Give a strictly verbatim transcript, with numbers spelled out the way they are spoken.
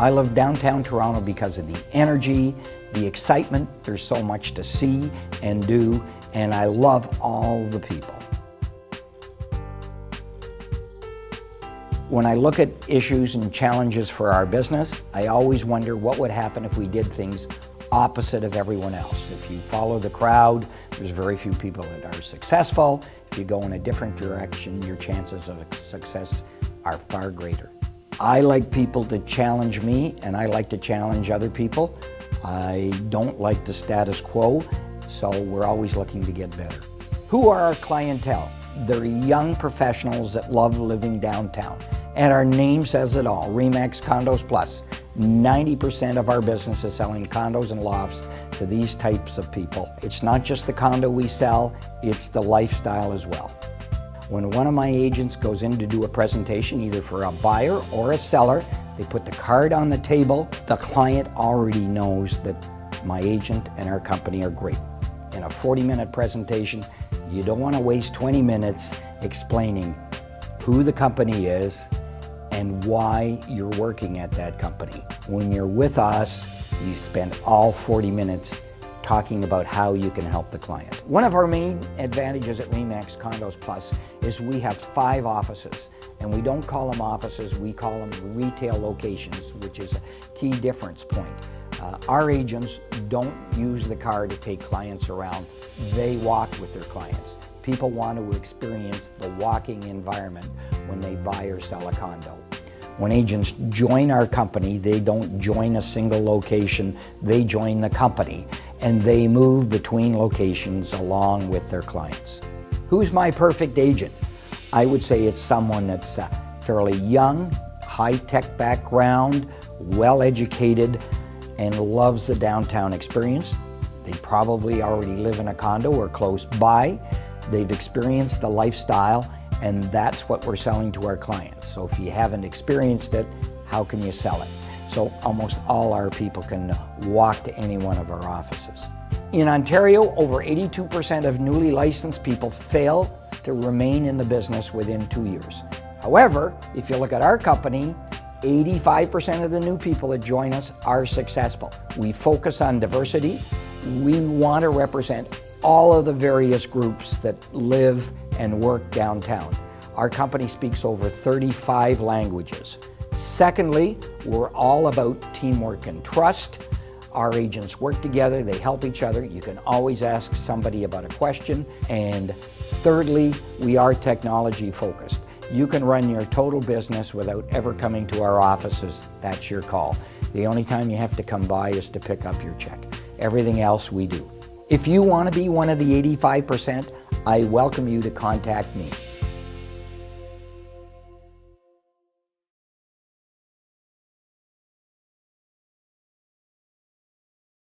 I love downtown Toronto because of the energy, the excitement. There's so much to see and do, and I love all the people. When I look at issues and challenges for our business, I always wonder what would happen if we did things opposite of everyone else. If you follow the crowd, there's very few people that are successful. If you go in a different direction, your chances of success are far greater. I like people to challenge me, and I like to challenge other people. I don't like the status quo, so we're always looking to get better. Who are our clientele? They're young professionals that love living downtown. And our name says it all, RE/MAX Condos Plus. ninety percent of our business is selling condos and lofts to these types of people. It's not just the condo we sell, it's the lifestyle as well. When one of my agents goes in to do a presentation, either for a buyer or a seller, they put the card on the table. The client already knows that my agent and our company are great. In a forty minute presentation, you don't want to waste twenty minutes explaining who the company is and why you're working at that company. When you're with us, you spend all forty minutes talking about how you can help the client. One of our main advantages at RE/MAX Condos Plus is we have five offices, and we don't call them offices, we call them retail locations, which is a key difference point. Uh, our agents don't use the car to take clients around. They walk with their clients. People want to experience the walking environment when they buy or sell a condo. When agents join our company, they don't join a single location, they join the company, and they move between locations along with their clients. Who's my perfect agent? I would say it's someone that's uh, fairly young, high-tech background, well-educated, and loves the downtown experience. They probably already live in a condo or close by. They've experienced the lifestyle, and that's what we're selling to our clients. So if you haven't experienced it, how can you sell it? So almost all our people can walk to any one of our offices. In Ontario, over eighty-two percent of newly licensed people fail to remain in the business within two years. However, if you look at our company, eighty-five percent of the new people that join us are successful. We focus on diversity. We want to represent all of the various groups that live and work downtown. Our company speaks over thirty-five languages. Secondly, we're all about teamwork and trust. Our agents work together, they help each other. You can always ask somebody about a question. And thirdly, we are technology focused. You can run your total business without ever coming to our offices. That's your call. The only time you have to come by is to pick up your check. Everything else we do. If you want to be one of the eighty-five percent, I welcome you to contact me.